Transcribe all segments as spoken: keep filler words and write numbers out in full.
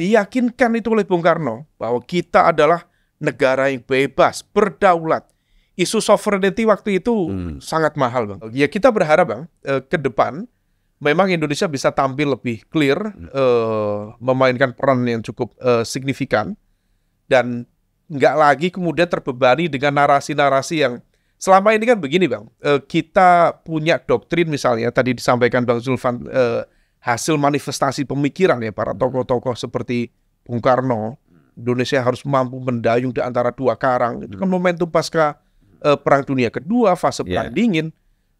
diyakinkan itu oleh Bung Karno bahwa kita adalah negara yang bebas, berdaulat. Isu sovereignty waktu itu hmm. sangat mahal, Bang. Ya kita berharap, Bang, eh, ke depan memang Indonesia bisa tampil lebih clear, hmm. eh, memainkan peran yang cukup eh, signifikan, dan nggak lagi kemudian terbebani dengan narasi-narasi yang selama ini kan begini, Bang. Eh, kita punya doktrin misalnya, tadi disampaikan Bang Zulfan, eh, hasil manifestasi pemikiran ya para tokoh-tokoh seperti Bung Karno, Indonesia harus mampu mendayung di antara dua karang. Itu kan momentum pasca eh, Perang Dunia Kedua, fase Perang yeah. Dingin,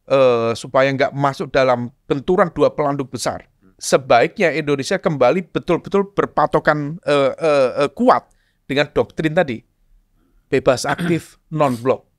eh, supaya nggak masuk dalam benturan dua pelanduk besar. Sebaiknya Indonesia kembali betul-betul berpatokan eh, eh, kuat dengan doktrin tadi, bebas aktif, non-blok.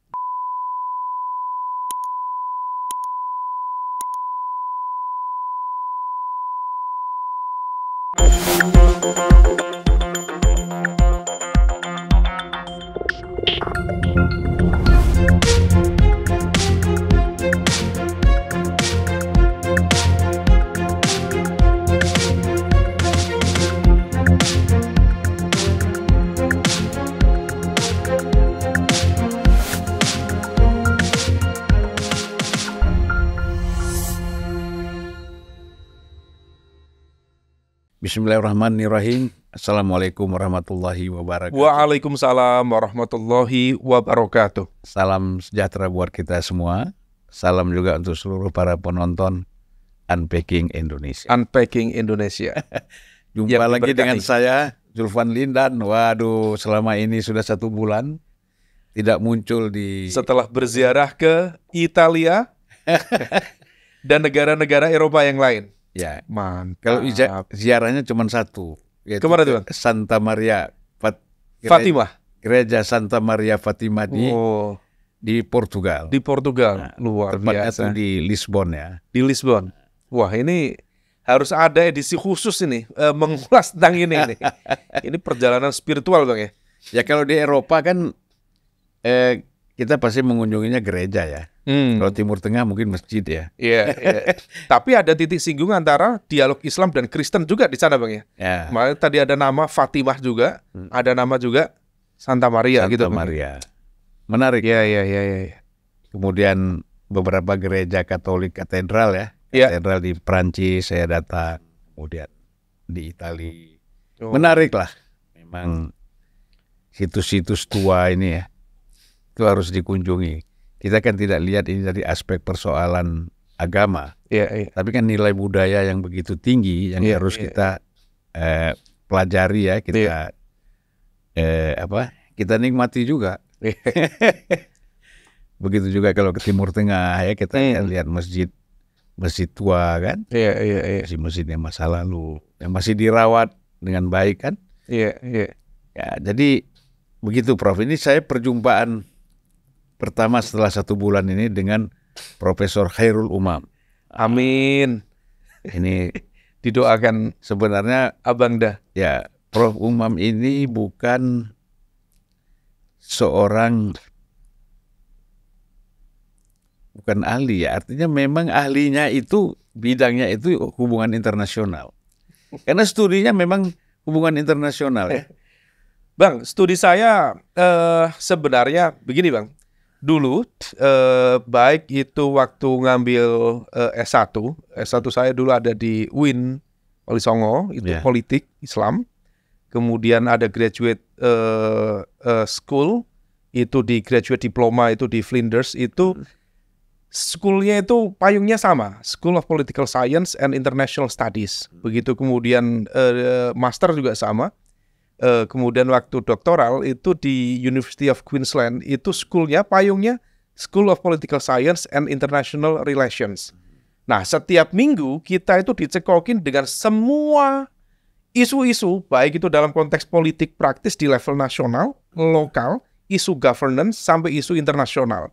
Bismillahirrahmanirrahim. Assalamualaikum warahmatullahi wabarakatuh. Waalaikumsalam warahmatullahi wabarakatuh. Salam sejahtera buat kita semua. Salam juga untuk seluruh para penonton Unpacking Indonesia. Unpacking Indonesia. Jumpa ya, lagi berkati. Dengan saya, Zulfan Lindan. Waduh, selama ini sudah satu bulan tidak muncul di... Setelah berziarah ke Italia dan negara-negara Eropa yang lain. Ya, mantap. Kalau ziarahnya cuma satu, yaitu kemana, Santa Maria Fat Fatimah, gereja Santa Maria Fatimah di oh. di Portugal. Di Portugal, nah, luar biasa. Tempatnya di Lisbon ya. Di Lisbon. Wah, ini harus ada edisi khusus ini uh, mengulas tentang ini. Ini. Ini perjalanan spiritual, Bang, ya. Ya kalau di Eropa kan eh, kita pasti mengunjunginya gereja ya. Hmm. Kalau Timur Tengah mungkin masjid ya. Iya. Yeah, yeah. Tapi ada titik singgung antara dialog Islam dan Kristen juga di sana, Bang, ya. Yeah. Malah tadi ada nama Fatimah juga, hmm. ada nama juga Santa Maria Santa gitu. Santa Maria. Menarik. Iya, iya, iya, iya. Kemudian beberapa gereja Katolik katedral ya. Yeah. Katedral di Perancis saya datang, kemudian di Italia. Oh. Menarik lah. Memang situs-situs tua ini ya. Itu harus dikunjungi. Kita kan tidak lihat ini dari aspek persoalan agama, yeah, yeah. tapi kan nilai budaya yang begitu tinggi yang yeah, harus yeah. kita eh, pelajari ya, kita yeah. eh, apa? Kita nikmati juga. Yeah. Begitu juga kalau ke Timur Tengah ya, kita yeah. lihat masjid masjid tua kan, yeah, yeah, yeah. masjid-masjid yang masa lalu yang masih dirawat dengan baik kan. Yeah, yeah. Ya, jadi begitu, Prof. Ini saya perjumpaan pertama setelah satu bulan ini dengan Profesor Khairul Umam. Amin. Ini didoakan sebenarnya Abang dah. Ya, Prof Umam ini bukan seorang bukan ahli ya. Artinya memang ahlinya itu bidangnya itu hubungan internasional. Karena studinya memang hubungan internasional ya. Bang, studi saya eh, sebenarnya begini, Bang. Dulu, eh, baik itu waktu ngambil eh, S satu, S satu saya dulu ada di U I N Walisongo, itu yeah. politik Islam. Kemudian ada graduate eh, eh, school, itu di graduate diploma, itu di Flinders, itu schoolnya itu payungnya sama, School of Political Science and International Studies. Begitu kemudian eh, master juga sama. Uh, kemudian waktu doktoral itu di University of Queensland, itu schoolnya, payungnya School of Political Science and International Relations. Nah, setiap minggu kita itu dicekokin dengan semua isu-isu, baik itu dalam konteks politik praktis di level nasional, lokal, isu governance, sampai isu internasional.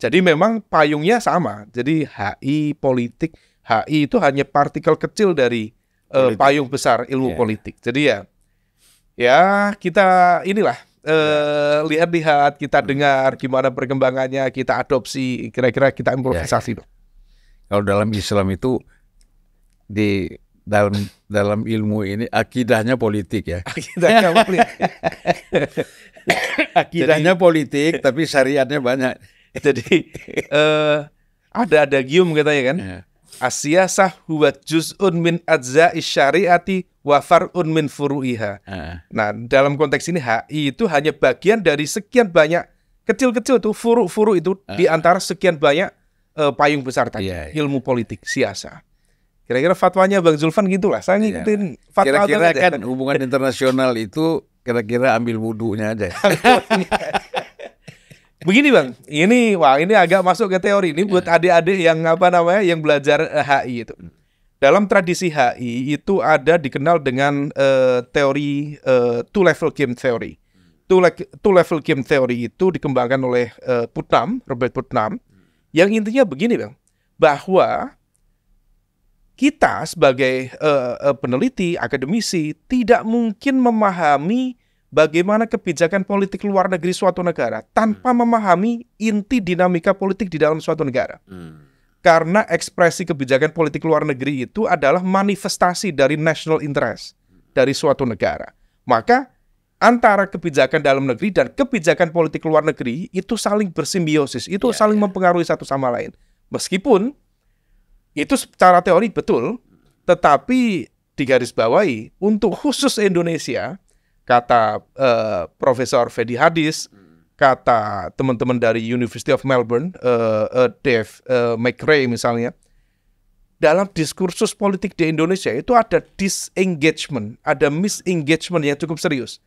Jadi memang payungnya sama. Jadi H I politik, H I itu hanya partikel kecil dari uh, payung besar ilmu yeah. politik. Jadi ya, Ya kita inilah lihat-lihat, eh, kita dengar gimana perkembangannya, kita adopsi, kira-kira kita improvisasi ya. Dong. Kalau dalam Islam itu di dalam dalam ilmu ini akidahnya politik ya. Akidahnya politik. Akidahnya jadi, politik tapi syariatnya banyak. Jadi uh, ada ada gium katanya kan. Yeah. Asia sah huwa juz'un min ajza'i syari'ati wa far'un min furu'iha. Uh. Nah, dalam konteks ini H I itu hanya bagian dari sekian banyak kecil-kecil tuh furu-furu itu uh. di antara sekian banyak uh, payung besar tadi. Yeah, yeah. Ilmu politik, siasa. Kira-kira fatwanya Bang Zulfan gitulah. Saya ngikutin ya. fatwa. Kira-kira kan aja. Hubungan internasional itu kira-kira ambil wudhunya aja. Begini Bang, ini wah ini agak masuk ke teori. Ini buat adik-adik yang apa namanya yang belajar eh, H I itu. Dalam tradisi H I itu ada dikenal dengan eh, teori eh, two level game theory. Two, le two level game theory itu dikembangkan oleh eh, Putnam, Robert Putnam. Yang intinya begini Bang, bahwa kita sebagai uh, peneliti, akademisi, tidak mungkin memahami bagaimana kebijakan politik luar negeri suatu negara tanpa hmm. memahami inti dinamika politik di dalam suatu negara. Hmm. Karena ekspresi kebijakan politik luar negeri itu adalah manifestasi dari national interest dari suatu negara. Maka antara kebijakan dalam negeri dan kebijakan politik luar negeri itu saling bersimbiosis, itu yeah, saling yeah. mempengaruhi satu sama lain. Meskipun itu secara teori betul, tetapi digarisbawahi untuk khusus Indonesia, kata uh, Profesor Fedi Hadis, kata teman-teman dari University of Melbourne, uh, uh, Dave uh, McRae misalnya, dalam diskursus politik di Indonesia itu ada disengagement, ada misengagement yang cukup serius.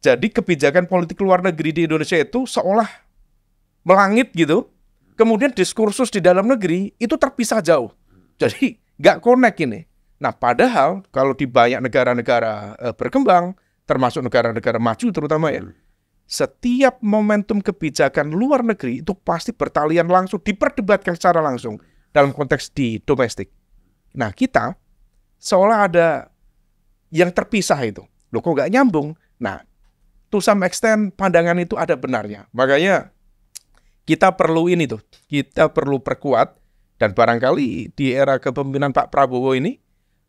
Jadi kebijakan politik luar negeri di Indonesia itu seolah melangit gitu. Kemudian diskursus di dalam negeri itu terpisah jauh. Jadi nggak connect ini. Nah padahal kalau di banyak negara-negara e, berkembang, termasuk negara-negara maju terutama ya, setiap momentum kebijakan luar negeri itu pasti bertalian langsung, diperdebatkan secara langsung dalam konteks di domestik. Nah kita seolah ada yang terpisah itu. Loh kok nggak nyambung? Nah to some extent pandangan itu ada benarnya. Makanya kita perlu ini tuh, kita perlu perkuat dan barangkali di era kepemimpinan Pak Prabowo ini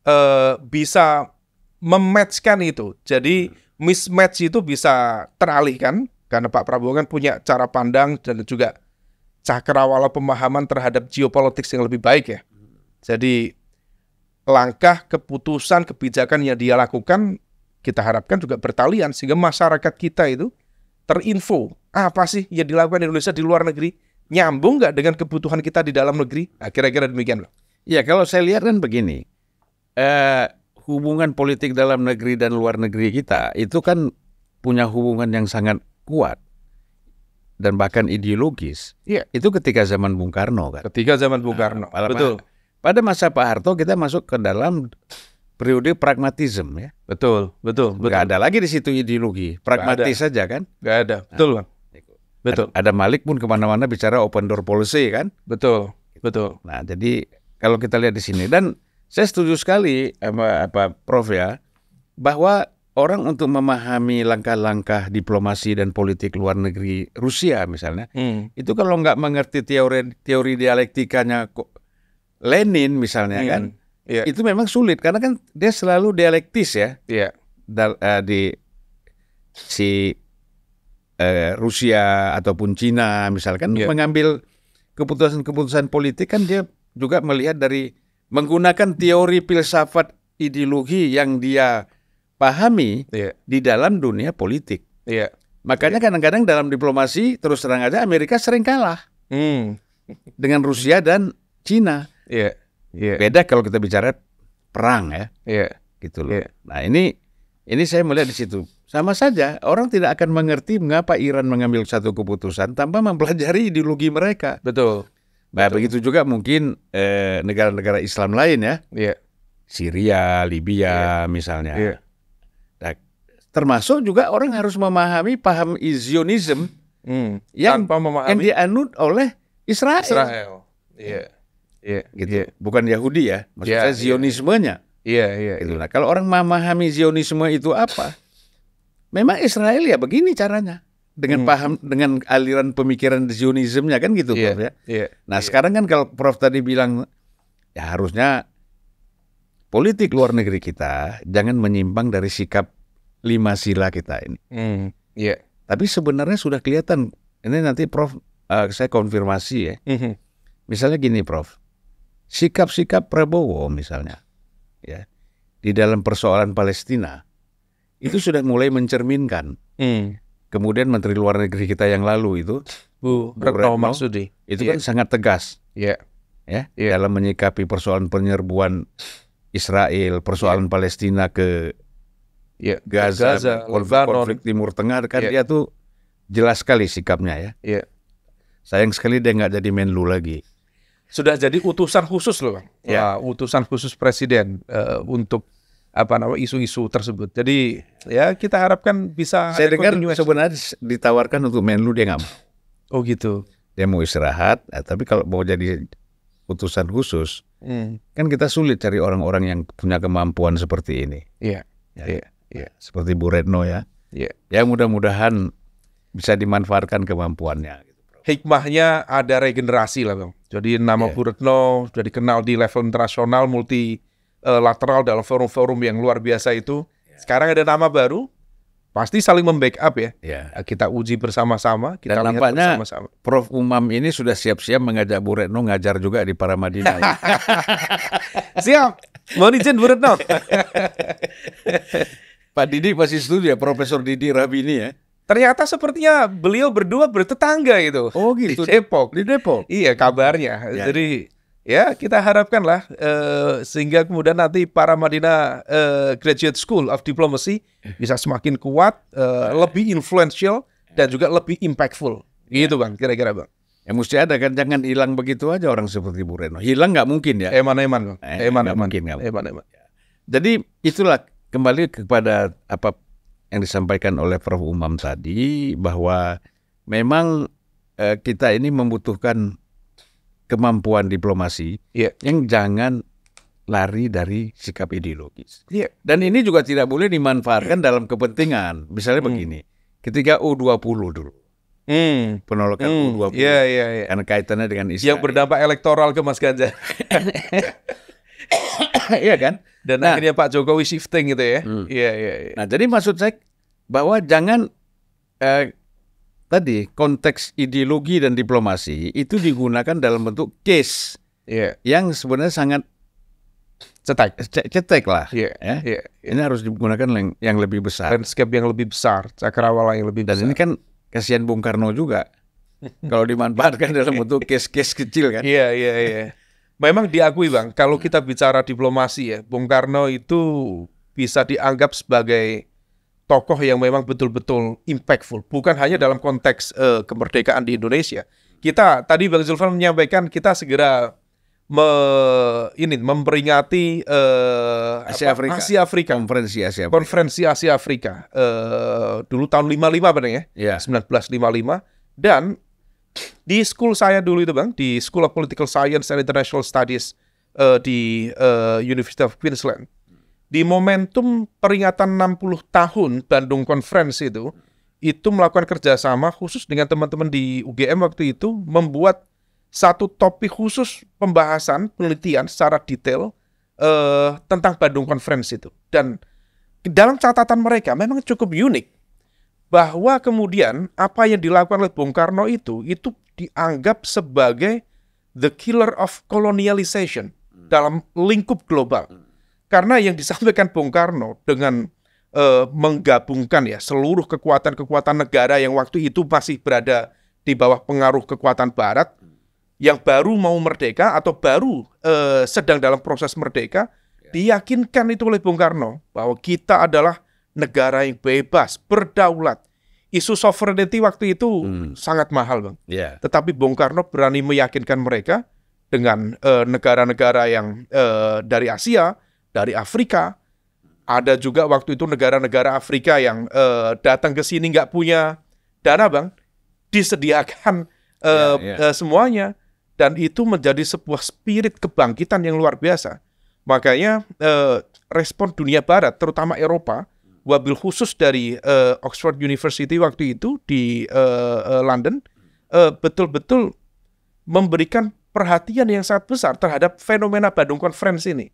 uh, bisa mematchkan itu. Jadi mismatch itu bisa teralihkan karena Pak Prabowo kan punya cara pandang dan juga cakrawala pemahaman terhadap geopolitik yang lebih baik ya. Jadi langkah keputusan kebijakan yang dia lakukan kita harapkan juga bertalian sehingga masyarakat kita itu terinfo apa sih yang dilakukan Indonesia di luar negeri, nyambung nggak dengan kebutuhan kita di dalam negeri? Kira-kira nah, demikian loh. Ya kalau saya lihat kan begini, eh, hubungan politik dalam negeri dan luar negeri kita itu kan punya hubungan yang sangat kuat dan bahkan ideologis. Ya. Itu ketika zaman Bung Karno kan. Ketika zaman Bung Karno. Nah, betul. Pada masa Pak Harto kita masuk ke dalam periode pragmatisme ya. Betul, betul. betul. Gak ada lagi di situ ideologi, pragmatis saja kan? Gak ada. Betul Bang. Betul. Ada Malik pun kemana-mana bicara open door policy kan? Betul, betul. Nah jadi kalau kita lihat di sini dan saya setuju sekali sama apa Prof ya bahwa orang untuk memahami langkah-langkah diplomasi dan politik luar negeri Rusia misalnya hmm. itu kalau nggak mengerti teori teori dialektikanya Lenin misalnya hmm. kan yeah. itu memang sulit karena kan dia selalu dialektis ya yeah. Dal, uh, di si Rusia ataupun Cina misalkan yeah. mengambil keputusan-keputusan politik kan dia juga melihat dari menggunakan teori filsafat ideologi yang dia pahami yeah. di dalam dunia politik yeah. makanya kadang-kadang yeah. dalam diplomasi terus terang aja Amerika sering kalah mm. dengan Rusia dan Cina yeah. Yeah. beda kalau kita bicara perang ya yeah. gitu loh yeah. Nah ini ini saya melihat di situ. Sama saja, orang tidak akan mengerti mengapa Iran mengambil satu keputusan tanpa mempelajari ideologi mereka. Betul. Nah, betul. Begitu juga mungkin negara-negara eh, Islam lain ya. Yeah. Syria, Libya yeah. misalnya. Yeah. Nah, termasuk juga orang harus memahami paham Zionism mm. yang, yang dianut oleh Israel. Israel. Yeah. Yeah. Gitu. Yeah. Bukan Yahudi ya, maksudnya yeah. Zionismenya. Iya, yeah. yeah. gitu. Nah, kalau orang memahami Zionisme itu apa? Memang Israel ya begini caranya dengan hmm. paham dengan aliran pemikiran Zionismenya kan gitu yeah, Prof ya. Yeah, nah yeah. sekarang kan kalau Prof tadi bilang ya harusnya politik luar negeri kita jangan menyimpang dari sikap lima sila kita ini. Mm, yeah. Tapi sebenarnya sudah kelihatan. Ini nanti Prof uh, saya konfirmasi ya. Mm-hmm. Misalnya gini Prof, sikap-sikap Prabowo misalnya ya di dalam persoalan Palestina itu sudah mulai mencerminkan. Mm. Kemudian Menteri Luar Negeri kita yang lalu itu Bu, Bu Retno maksudnya itu yeah. kan sangat tegas. Yeah. Ya yeah. dalam menyikapi persoalan penyerbuan Israel, persoalan yeah. Palestina ke yeah. Gaza, Gaza konflik, konflik Timur Tengah, kan yeah. dia tuh jelas sekali sikapnya ya. Yeah. Sayang sekali dia nggak jadi Menlu lagi. Sudah jadi utusan khusus loh, Bang. Yeah. Wah, utusan khusus presiden uh, untuk apa namanya isu-isu tersebut. Jadi ya kita harapkan bisa. Saya dengar sebenarnya ditawarkan untuk Menlu dia nggak mau. Oh gitu. Dia mau istirahat, nah, tapi kalau mau jadi utusan khusus. Hmm. Kan kita sulit cari orang-orang yang punya kemampuan seperti ini. Iya, yeah. iya, yeah. yeah. Seperti Bu Retno ya. Yeah. Ya mudah-mudahan bisa dimanfaatkan kemampuannya. Hikmahnya ada regenerasi lah, Bang. Jadi nama yeah. Bu Retno sudah dikenal di level internasional, multilateral dalam forum-forum yang luar biasa itu. Yeah. Sekarang ada nama baru, pasti saling membackup ya. Yeah. Kita uji bersama-sama. Kita Dan lihat nampaknya bersama-sama. Prof Umam ini sudah siap-siap mengajak Bu Retno ngajar juga di Paramadina. Ya? Siap. Mohon izin Bu Retno. Pak Didi pasti setuju ya, Profesor Didi Rabini ya. Ternyata sepertinya beliau berdua bertetangga gitu. Oh gitu. Di Depok. Di Depok. Iya kabarnya. Ya. Jadi ya kita harapkanlah uh, sehingga kemudian nanti Paramadina uh, Graduate School of Diplomacy bisa semakin kuat, uh, lebih influential dan juga lebih impactful. Gitu Bang, kira-kira Bang. Ya mesti ada kan, jangan hilang begitu aja orang seperti Bu Retno. Hilang nggak mungkin ya. Eman-eman Bang. Eman-eman. Eman-eman. Jadi itulah kembali kepada apa yang disampaikan oleh Prof Umam tadi, bahwa memang uh, kita ini membutuhkan kemampuan diplomasi yeah. yang jangan lari dari sikap ideologis. Yeah. Dan ini juga tidak boleh dimanfaatkan dalam kepentingan. Misalnya mm. begini, ketika U dua puluh dulu, mm. penolakan mm. U dua puluh, yeah, yeah, yeah. karena kaitannya dengan Israel. Yang berdampak elektoral ke Mas Ganjar. Iya kan? Dan nah, akhirnya Pak Jokowi shifting gitu ya. Mm. Yeah, yeah, yeah. Nah jadi maksud saya bahwa jangan... Eh, tadi konteks ideologi dan diplomasi itu digunakan dalam bentuk case yeah. yang sebenarnya sangat cetek, cetek lah. Yeah. Ya. Yeah. Ini harus digunakan yang, yang lebih besar. Landscape yang lebih besar, cakrawala yang lebih besar. Dan ini kan kasihan Bung Karno juga kalau dimanfaatkan dalam bentuk case-case kecil kan. Iya, yeah, iya, yeah, iya. Yeah. Memang diakui Bang, kalau kita bicara diplomasi ya, Bung Karno itu bisa dianggap sebagai tokoh yang memang betul-betul impactful, bukan hanya dalam konteks uh, kemerdekaan di Indonesia. Kita tadi Bang Zulfan menyampaikan kita segera me, ini memperingati uh, Asia apa? Afrika, Asia Afrika. Konferensi Asia Afrika. Konferensi Asia Afrika. Uh, dulu tahun lima puluh lima benar ya? Yeah. seribu sembilan ratus lima puluh lima. Dan di school saya dulu itu Bang, di School of Political Science and International Studies uh, di uh, University of Queensland. Di momentum peringatan enam puluh tahun Bandung Conference itu, itu melakukan kerjasama khusus dengan teman-teman di U G M waktu itu, membuat satu topik khusus pembahasan, penelitian secara detail uh, tentang Bandung Conference itu. Dan dalam catatan mereka memang cukup unik, bahwa kemudian apa yang dilakukan oleh Bung Karno itu, itu dianggap sebagai the killer of colonialization dalam lingkup global. Karena yang disampaikan Bung Karno dengan uh, menggabungkan ya seluruh kekuatan-kekuatan negara yang waktu itu masih berada di bawah pengaruh kekuatan Barat, yang baru mau merdeka atau baru uh, sedang dalam proses merdeka, diyakinkan itu oleh Bung Karno bahwa kita adalah negara yang bebas, berdaulat. Isu sovereignty waktu itu hmm. sangat mahal Bang. Yeah. Tetapi Bung Karno berani meyakinkan mereka dengan negara-negara uh, yang uh, dari Asia, dari Afrika, ada juga waktu itu negara-negara Afrika yang uh, datang ke sini nggak punya dana Bang, disediakan uh, yeah, yeah. Uh, semuanya, dan itu menjadi sebuah spirit kebangkitan yang luar biasa. Makanya uh, respon dunia Barat, terutama Eropa, wabil khusus dari uh, Oxford University waktu itu di uh, uh, London, betul-betul uh, memberikan perhatian yang sangat besar terhadap fenomena Bandung Conference ini.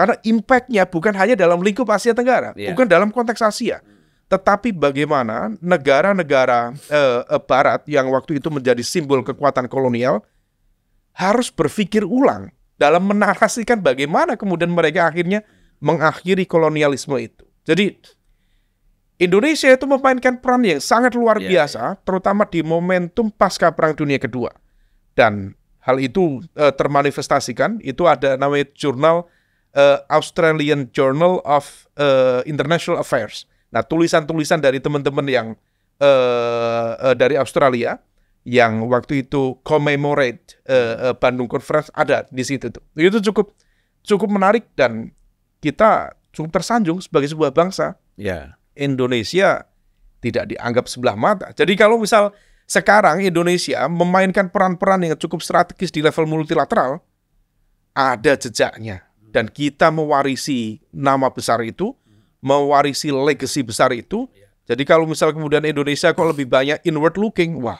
Karena impact-nya bukan hanya dalam lingkup Asia Tenggara, yeah. bukan dalam konteks Asia. Tetapi bagaimana negara-negara eh, Barat yang waktu itu menjadi simbol kekuatan kolonial harus berpikir ulang dalam menarasikan bagaimana kemudian mereka akhirnya mengakhiri kolonialisme itu. Jadi Indonesia itu memainkan peran yang sangat luar yeah. biasa, terutama di momentum pasca Perang Dunia Kedua. Dan hal itu eh, termanifestasikan, itu ada namanya jurnal eh, Australian Journal of eh, International Affairs. Nah, tulisan-tulisan dari teman-teman yang uh, uh, dari Australia yang waktu itu commemorate uh, uh, Bandung Conference ada di situ tuh. Itu cukup cukup menarik dan kita cukup tersanjung sebagai sebuah bangsa. Ya. Indonesia tidak dianggap sebelah mata. Jadi kalau misal sekarang Indonesia memainkan peran-peran yang cukup strategis di level multilateral, ada jejaknya dan kita mewarisi nama besar itu. Mewarisi legacy besar itu. Jadi kalau misal kemudian Indonesia kok lebih banyak inward looking, wah,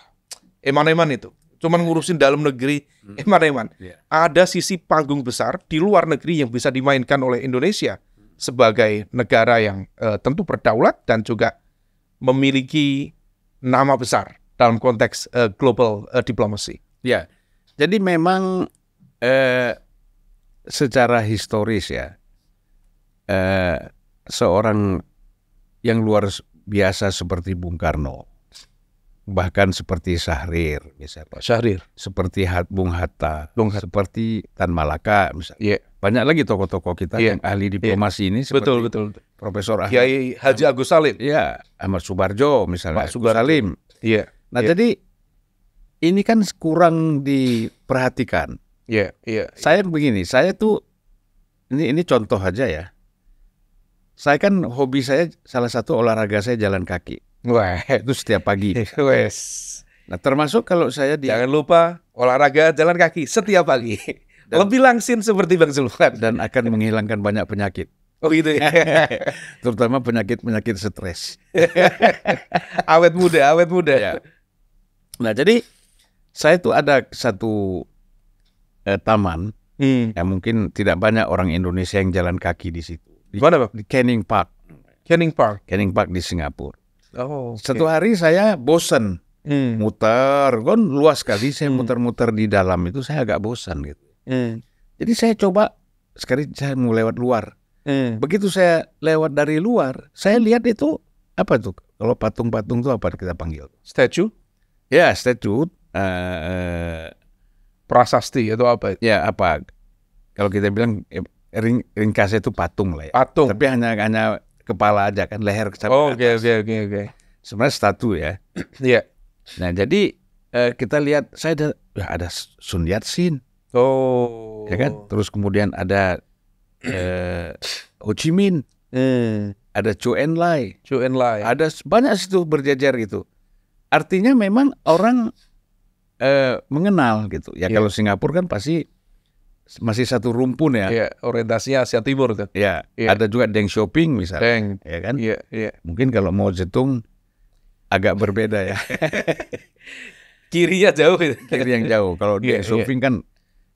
eman-eman itu. Cuman ngurusin dalam negeri, eman-eman. Ada sisi panggung besar di luar negeri yang bisa dimainkan oleh Indonesia sebagai negara yang eh, tentu berdaulat dan juga memiliki nama besar dalam konteks eh, global eh, diplomacy. Ya, jadi memang eh, secara historis ya, eh, seorang yang luar biasa seperti Bung Karno, bahkan seperti Syahrir misalnya, Syahrir, seperti Bung Hatta, Bung Hatta, seperti Tan Malaka misalnya, yeah. banyak lagi tokoh-tokoh kita yeah. yang ahli diplomasi yeah. ini, seperti betul betul, Profesor Ahmad, Kiai Haji Agus Salim, ya Ahmad Subarjo misalnya, Pak Subarjo, Salim, yeah. nah yeah. jadi ini kan kurang diperhatikan, ya, yeah. yeah. saya begini, saya tuh ini ini contoh aja ya. Saya kan hobi saya, salah satu olahraga saya jalan kaki. Wah, itu setiap pagi. Wes. Nah, termasuk kalau saya di... Jangan lupa olahraga jalan kaki setiap pagi. Dan, lebih langsing seperti Bang Zulfan. Dan akan menghilangkan banyak penyakit. Oh gitu ya? Terutama penyakit-penyakit stres. Awet muda, awet muda. Ya. Nah, jadi saya tuh ada satu eh, taman. Hmm. Ya, mungkin tidak banyak orang Indonesia yang jalan kaki di situ. Di mana, Pak? Di Canning Park. Canning Park. Canning Park di Singapura. Oh. Okay. Satu hari saya bosan hmm. muter, kan luas sekali. Saya muter-muter hmm. di dalam itu saya agak bosan gitu. Hmm. Jadi saya coba sekali saya mau lewat luar. Hmm. Begitu saya lewat dari luar, saya lihat itu apa tuh? Kalau patung-patung itu apa kita panggil? Statue? Ya, statue. Uh, prasasti atau apa? Ya apa? Kalau kita bilang. Ring, ringkasnya itu patung lah ya. Patung. Tapi hanya hanya kepala aja kan, leher sampai oh, atas. Oke oke oke. Sebenarnya statue ya. Iya. yeah. Nah jadi eh, kita lihat saya ada ya ada Sun Yat-sen. Oh. Ya kan. Terus kemudian ada eh, Ho Chi Minh. Mm. Ada Chou En-lai. Chou En-lai. Ada banyak situ berjajar gitu. Artinya memang orang eh, mengenal gitu. Ya yeah. kalau Singapura kan pasti masih satu rumpun ya. Iya, orientasinya Asia Timur tuh. Iya, ya. Ada juga Deng Xiaoping misalnya. Deng. Ya kan? Iya, iya. Mungkin kalau mau Zedong agak berbeda ya. Kirinya jauh. Kiri yang jauh. Kalau ya, Deng Xiaoping ya. Kan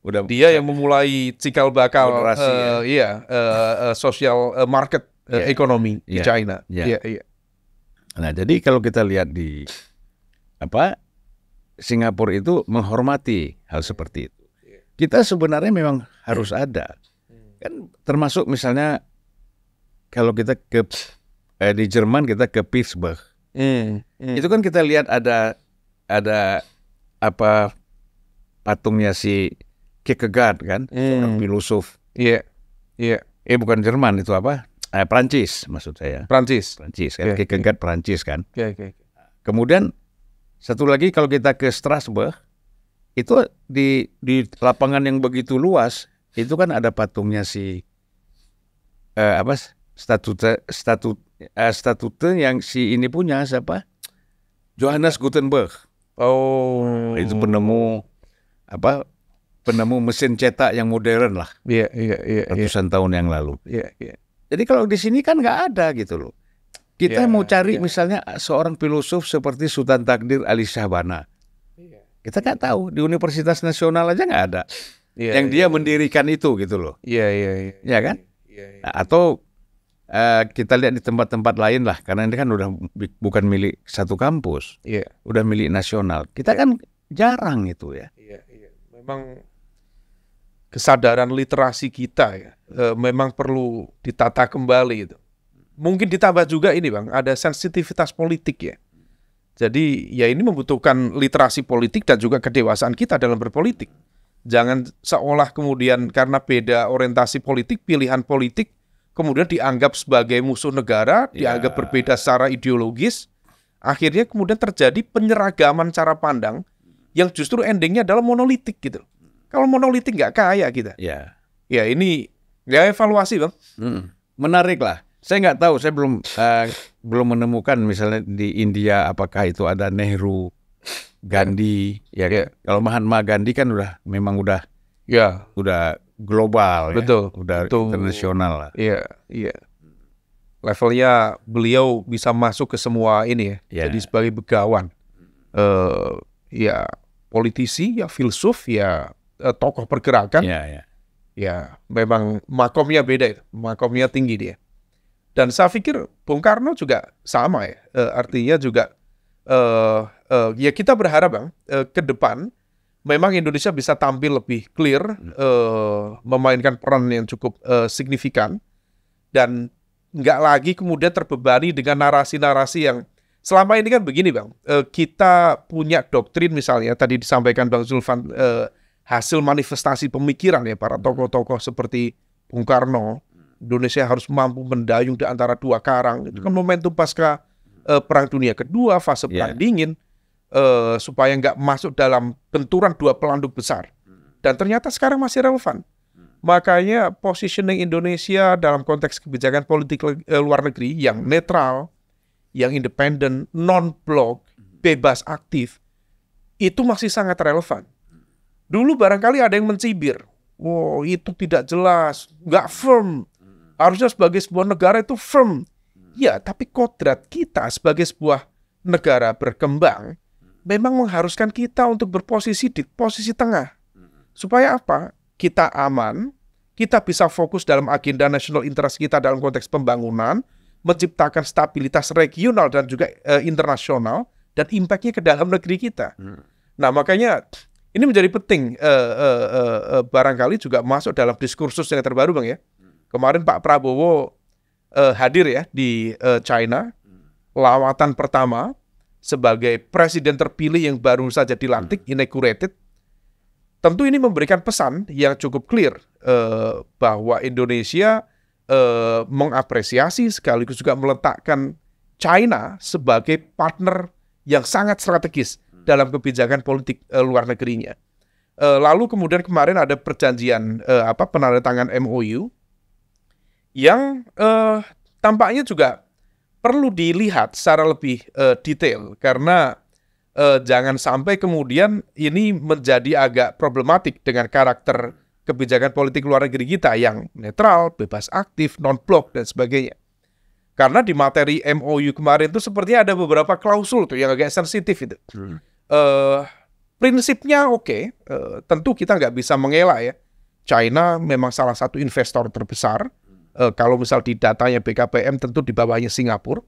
udah dia yang memulai cikal bakal uh, ya. Iya, uh, uh, social market uh, ya. Ekonomi ya. Di China. Iya, iya. Ya. Nah, jadi kalau kita lihat di apa? Singapura itu menghormati hal seperti itu. Kita sebenarnya memang harus ada, kan termasuk misalnya kalau kita ke eh, di Jerman kita ke Pittsburgh, mm, mm. itu kan kita lihat ada ada apa patungnya si Kierkegaard kan, mm. filosof, iya, yeah. iya, yeah. eh bukan Jerman itu apa, eh, Prancis maksud saya, Prancis, Prancis, kan? yeah, Kierkegaard yeah. Prancis kan, yeah, okay. Kemudian satu lagi kalau kita ke Strasbourg. Itu di di lapangan yang begitu luas itu kan ada patungnya si eh, apa statute statut eh, statute yang si ini punya siapa Johannes Gutenberg. Oh, itu penemu apa penemu mesin cetak yang modern lah. Iya iya iya. Ratusan yeah. tahun yang lalu. Iya yeah, yeah. Jadi kalau di sini kan nggak ada gitu loh. Kita yeah, mau cari yeah. misalnya seorang filosof seperti Sultan Takdir Ali Syahbana. Kita nggak tahu di Universitas Nasional aja nggak ada yeah, yang yeah. dia mendirikan itu gitu loh. Iya yeah, iya. Yeah, yeah. Ya kan? Atau uh, kita lihat di tempat-tempat lain lah, karena ini kan udah bukan milik satu kampus, yeah. udah milik nasional. Kita yeah. kan jarang itu ya. Yeah, yeah. Memang kesadaran literasi kita ya, uh, memang perlu ditata kembali itu. Mungkin ditambah juga ini Bang, ada sensitivitas politik ya. Jadi ya ini membutuhkan literasi politik dan juga kedewasaan kita dalam berpolitik. Jangan seolah kemudian karena beda orientasi politik, pilihan politik, kemudian dianggap sebagai musuh negara, yeah. dianggap berbeda secara ideologis. Akhirnya kemudian terjadi penyeragaman cara pandang yang justru endingnya adalah monolitik gitu. Kalau monolitik nggak kaya kita. Yeah. Ya ini ya evaluasi Bang. Hmm. Menarik lah. Saya nggak tahu, saya belum uh, belum menemukan misalnya di India apakah itu ada Nehru, Gandhi, ya yeah. kalau Mahatma Gandhi kan udah memang udah ya yeah. udah global, betul, ya, udah betul. internasional lah. Iya, yeah. iya. Yeah. Levelnya beliau bisa masuk ke semua ini ya. Yeah. Jadi sebagai begawan, uh, ya politisi, ya filsuf, ya uh, tokoh pergerakan, yeah, yeah. ya memang makomnya beda, makomnya tinggi dia. Dan saya pikir Bung Karno juga sama ya, e, artinya juga e, e, ya kita berharap Bang, e, ke depan memang Indonesia bisa tampil lebih clear, e, memainkan peran yang cukup e, signifikan, dan nggak lagi kemudian terbebani dengan narasi-narasi yang selama ini kan begini Bang, e, kita punya doktrin misalnya, tadi disampaikan Bang Zulfan, e, hasil manifestasi pemikiran ya para tokoh-tokoh seperti Bung Karno, Indonesia harus mampu mendayung di antara dua karang. Itu kan momentum pasca uh, Perang Dunia Kedua, fase Perang yeah. Dingin, uh, supaya nggak masuk dalam benturan dua pelanduk besar. Dan ternyata sekarang masih relevan. Makanya positioning Indonesia dalam konteks kebijakan politik uh, luar negeri yang netral, yang independen, non-blok, bebas aktif, itu masih sangat relevan. Dulu barangkali ada yang mencibir, wow itu tidak jelas, nggak firm. Harusnya sebagai sebuah negara itu firm. Ya, tapi kodrat kita sebagai sebuah negara berkembang memang mengharuskan kita untuk berposisi di posisi tengah. Supaya apa? Kita aman, kita bisa fokus dalam agenda national interest kita dalam konteks pembangunan, menciptakan stabilitas regional dan juga e, internasional, dan impact-nya ke dalam negeri kita. Nah, makanya ini menjadi penting, e, e, e, e, barangkali juga masuk dalam diskursus yang terbaru, Bang ya. Kemarin Pak Prabowo uh, hadir ya di uh, China, lawatan pertama sebagai presiden terpilih yang baru saja dilantik, inaugurated. Tentu ini memberikan pesan yang cukup clear uh, bahwa Indonesia uh, mengapresiasi sekaligus juga meletakkan China sebagai partner yang sangat strategis dalam kebijakan politik uh, luar negerinya. Uh, lalu kemudian kemarin ada perjanjian uh, apa penandatangan M O U. Yang eh, tampaknya juga perlu dilihat secara lebih eh, detail, karena eh, jangan sampai kemudian ini menjadi agak problematik dengan karakter kebijakan politik luar negeri kita yang netral, bebas aktif, non-blok, dan sebagainya. Karena di materi M O U kemarin itu sepertinya ada beberapa klausul tuh yang agak sensitif itu. Hmm. Eh, prinsipnya oke, okay. eh, tentu kita nggak bisa mengelak ya. China memang salah satu investor terbesar. Uh, kalau misal di datanya B K P M tentu di bawahnya Singapura,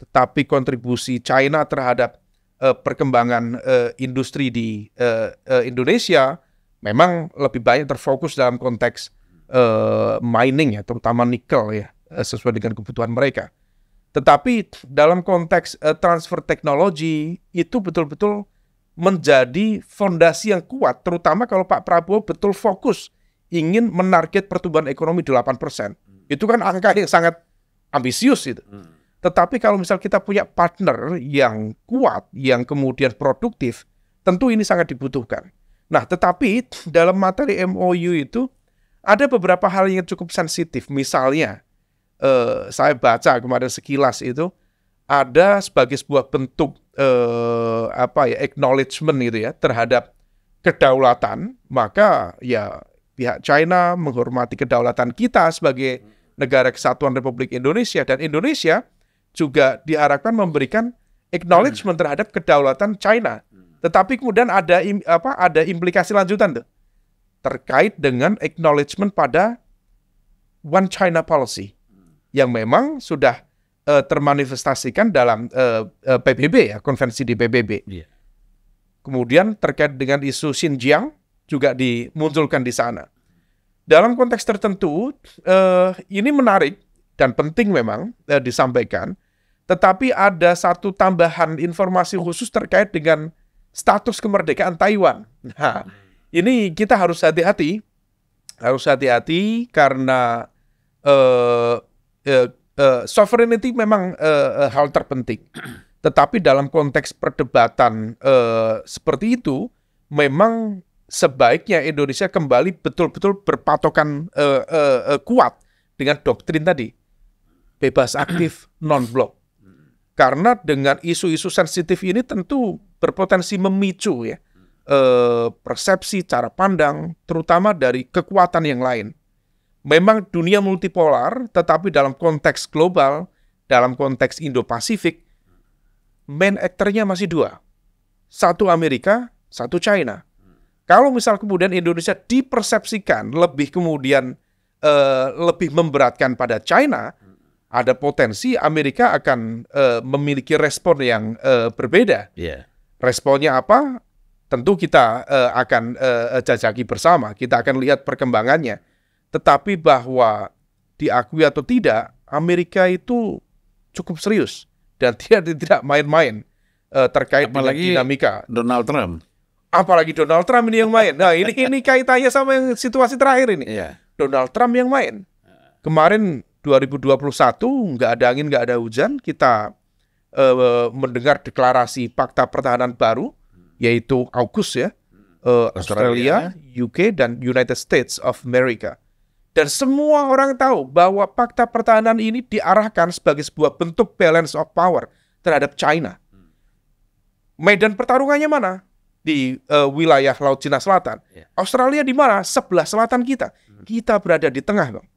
tetapi kontribusi China terhadap uh, perkembangan uh, industri di uh, uh, Indonesia memang lebih banyak terfokus dalam konteks uh, mining ya, terutama nikel ya, uh, sesuai dengan kebutuhan mereka. Tetapi dalam konteks uh, transfer teknologi itu betul-betul menjadi fondasi yang kuat, terutama kalau Pak Prabowo betul fokus ingin menarget pertumbuhan ekonomi delapan persen. Itu kan angka yang sangat ambisius itu. Tetapi kalau misal kita punya partner yang kuat, yang kemudian produktif, tentu ini sangat dibutuhkan. Nah, tetapi dalam materi M O U itu ada beberapa hal yang cukup sensitif. Misalnya, eh, saya baca kemarin sekilas itu, ada sebagai sebuah bentuk eh, apa ya, acknowledgement gitu ya, terhadap kedaulatan, maka ya pihak China menghormati kedaulatan kita sebagai Negara Kesatuan Republik Indonesia, dan Indonesia juga diharapkan memberikan acknowledgement terhadap kedaulatan China. Tetapi kemudian ada im, apa ada implikasi lanjutan tuh terkait dengan acknowledgement pada One China Policy yang memang sudah uh, termanifestasikan dalam uh, uh, P B B ya, konvensi di P B B. Yeah. Kemudian terkait dengan isu Xinjiang juga dimunculkan di sana. Dalam konteks tertentu uh, ini menarik dan penting memang uh, disampaikan. Tetapi ada satu tambahan informasi khusus terkait dengan status kemerdekaan Taiwan. Nah, ini kita harus hati-hati, harus hati-hati karena uh, uh, uh, sovereignty memang uh, uh, hal terpenting. Tetapi dalam konteks perdebatan uh, seperti itu, memang sebaiknya Indonesia kembali betul-betul berpatokan uh, uh, uh, kuat dengan doktrin tadi, bebas aktif non-blok. Karena dengan isu-isu sensitif ini tentu berpotensi memicu ya e, persepsi, cara pandang, terutama dari kekuatan yang lain. Memang dunia multipolar, tetapi dalam konteks global, dalam konteks Indo-Pasifik, main actor-nya masih dua. Satu Amerika, satu China. Kalau misal kemudian Indonesia dipersepsikan lebih kemudian e, lebih memberatkan pada China, ada potensi Amerika akan uh, memiliki respon yang uh, berbeda. Yeah. Responnya apa? Tentu kita uh, akan uh, jajaki bersama. Kita akan lihat perkembangannya. Tetapi bahwa diakui atau tidak, Amerika itu cukup serius. Dan dia tidak main-main uh, terkait apalagi dengan dinamika. Donald Trump. Apalagi Donald Trump ini yang main. Nah ini, ini kaitannya sama yang situasi terakhir ini. Yeah. Donald Trump yang main. Kemarin dua ribu dua puluh satu nggak ada angin nggak ada hujan, kita uh, mendengar deklarasi Pakta Pertahanan Baru yaitu AUKUS ya, uh, Australia, U K dan United States of America, dan semua orang tahu bahwa Pakta Pertahanan ini diarahkan sebagai sebuah bentuk balance of power terhadap China. Medan pertarungannya mana? Di uh, wilayah Laut Cina Selatan. Australia di mana? Sebelah selatan kita. Kita berada di tengah, Bang.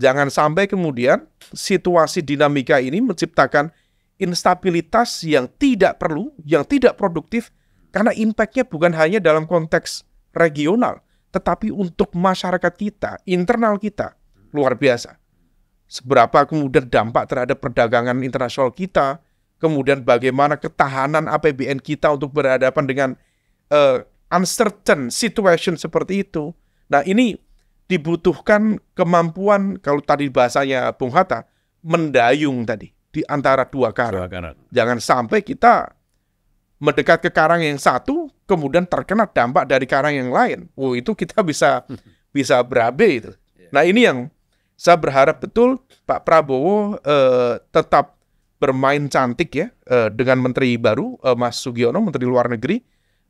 Jangan sampai kemudian situasi dinamika ini menciptakan instabilitas yang tidak perlu, yang tidak produktif, karena impact-nya bukan hanya dalam konteks regional, tetapi untuk masyarakat kita, internal kita, luar biasa. Seberapa kemudian dampak terhadap perdagangan internasional kita, kemudian bagaimana ketahanan A P B N kita untuk berhadapan dengan uh, uncertain situation seperti itu. Nah ini dibutuhkan kemampuan, kalau tadi bahasanya Bung Hatta, mendayung tadi di antara dua karang. Jangan sampai kita mendekat ke karang yang satu, kemudian terkena dampak dari karang yang lain. Oh, itu kita bisa bisa berabe itu. Nah ini yang saya berharap betul Pak Prabowo eh, tetap bermain cantik ya eh, dengan Menteri baru eh, Mas Sugiono, Menteri Luar Negeri,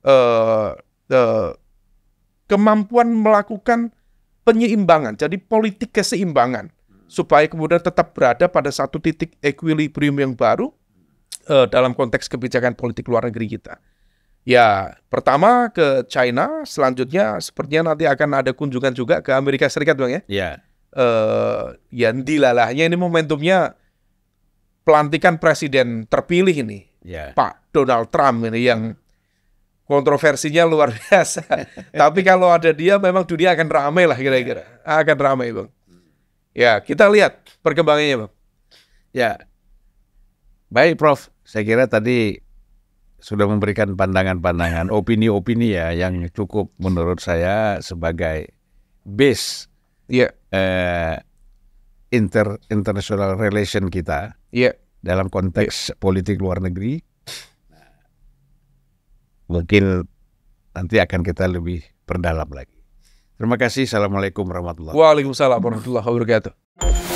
eh, eh, kemampuan melakukan penyeimbangan, jadi politik keseimbangan, supaya kemudian tetap berada pada satu titik equilibrium yang baru uh, dalam konteks kebijakan politik luar negeri kita. Ya, pertama ke China, selanjutnya sepertinya nanti akan ada kunjungan juga ke Amerika Serikat, Bang ya. Yeah. Uh, ya, dilalahnya ini momentumnya pelantikan presiden terpilih ini, yeah. Pak Donald Trump ini yang kontroversinya luar biasa. Tapi kalau ada dia memang dunia akan ramai lah kira-kira. Akan ramai, Bang. Ya, kita lihat perkembangannya, Bang. Ya. Baik, Prof. Saya kira tadi sudah memberikan pandangan-pandangan, opini-opini ya yang cukup menurut saya sebagai base ya, eh, inter international relation kita ya, dalam konteks ya, politik luar negeri. Mungkin nanti akan kita lebih perdalam lagi. Terima kasih. Assalamualaikum warahmatullahi wabarakatuh. Waalaikumsalam warahmatullahi wabarakatuh.